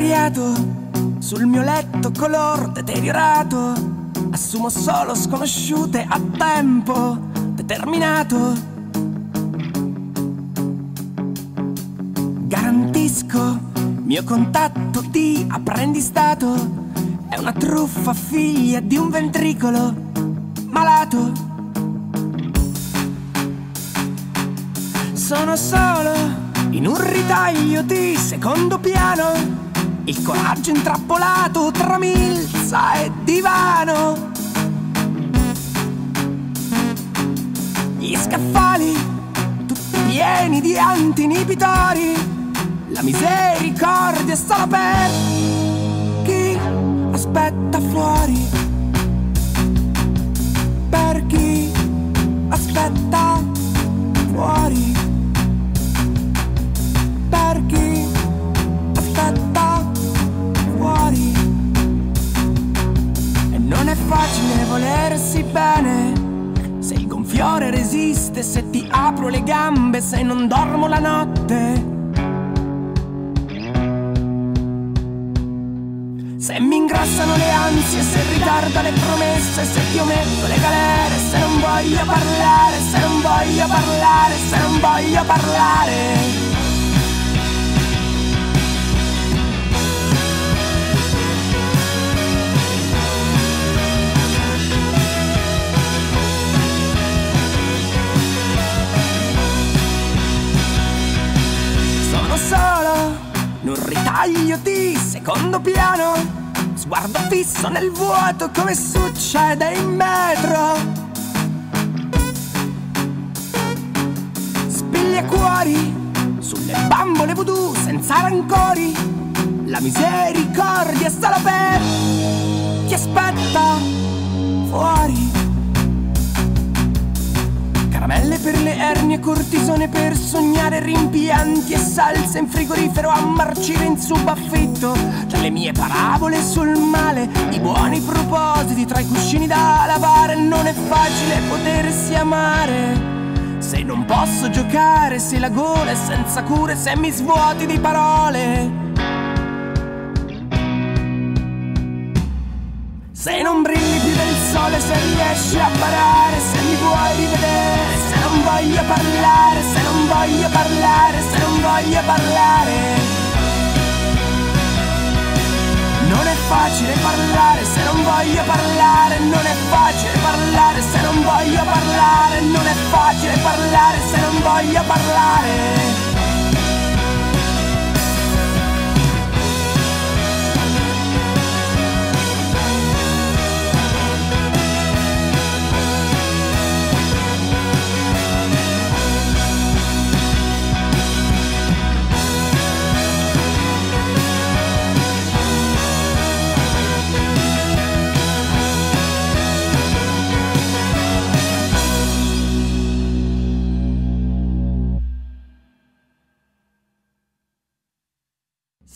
precariato, sul mio letto color deteriorato, assumo solo sconosciute a tempo determinato. Garantisco, mio contatto di apprendistato è una truffa figlia di un ventricolo malato. Sono solo in un ritaglio di secondo piano, il coraggio intrappolato tra milza e divano. Gli scaffali tutti pieni di antinibitori, la misericordia è solo per chi aspetta fuori, per chi aspetta fuori, per chi aspetta fuori. E non è facile volersi bene, se il gonfiore resiste, se ti apro le gambe, se non dormo la notte, se mi ingrassano le ansie, se ritardo le promesse, se ti ometto le galere, se non voglio parlare, se non voglio parlare, se non voglio parlare. Solo in un ritaglio di secondo piano, sguardo fisso nel vuoto come succede in metro. Spigliacuori sulle bambole voodoo senza rancori, la misericordia è solo per chi aspetta fuori. Caramelle per le ernie, cortisone per sognare, rimpianti e salse in frigorifero a marcire in subaffitto dalle mie parabole sul male, i buoni propositi tra i cuscini da lavare. Non è facile potersi amare se non posso giocare, se la gola è senza cure, se mi svuoti di parole, se non brilli più del sole, se riesci a parare, se mi vuoi rivedere, se non voglio parlare, se non voglio parlare, se non voglio parlare. Non è facile parlare se non voglio parlare, non è facile parlare se non voglio parlare, non è facile parlare se non voglio parlare.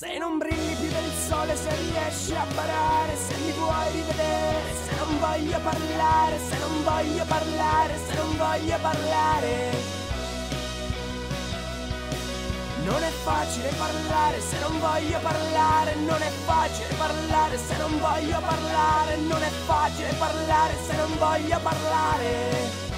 Se non brilli più del sole, se riesci a parare, se mi vuoi rivedere, se non voglio parlare, se non voglio parlare, se non voglio parlare. Non è facile parlare se non voglio parlare, non è facile parlare se non voglio parlare, non è facile parlare se non voglio parlare.